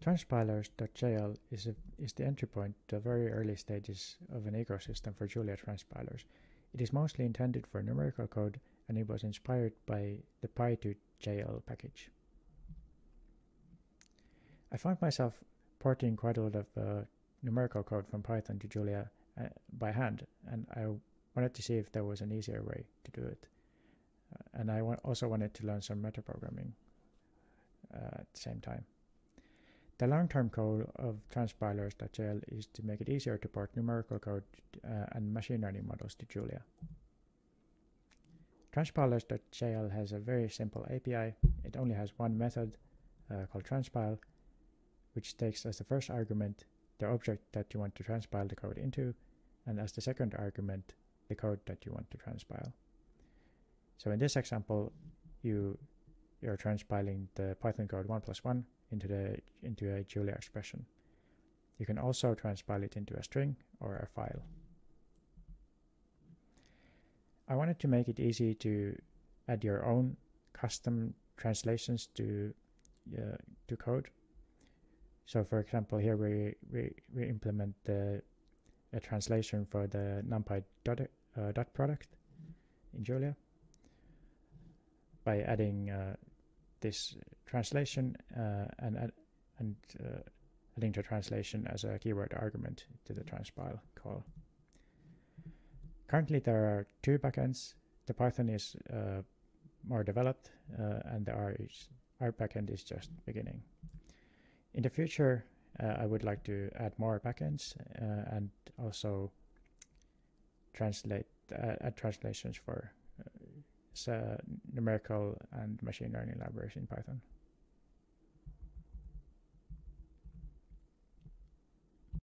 Transpilers.jl is the entry point to the very early stages of an ecosystem for Julia transpilers. It is mostly intended for numerical code, and it was inspired by the Py2JL package. I found myself porting quite a lot of numerical code from Python to Julia by hand, and I wanted to see if there was an easier way to do it. And I also wanted to learn some metaprogramming at the same time. The long-term goal of Transpilers.jl is to make it easier to port numerical code and machine learning models to Julia. Transpilers.jl has a very simple API. It only has one method called transpile, which takes as the first argument the object that you want to transpile the code into, and as the second argument the code that you want to transpile. So in this example, you're transpiling the Python code 1+1 into a Julia expression. You can also transpile it into a string or a file. I wanted to make it easy to add your own custom translations to code. So for example, here we implement a translation for the NumPy dot product in Julia by adding this translation and adding the translation as a keyword argument to the transpile call. Currently there are two backends. The Python is more developed and the R backend is just beginning. In the future I would like to add more backends and also add translations for numerical and machine learning libraries in Python.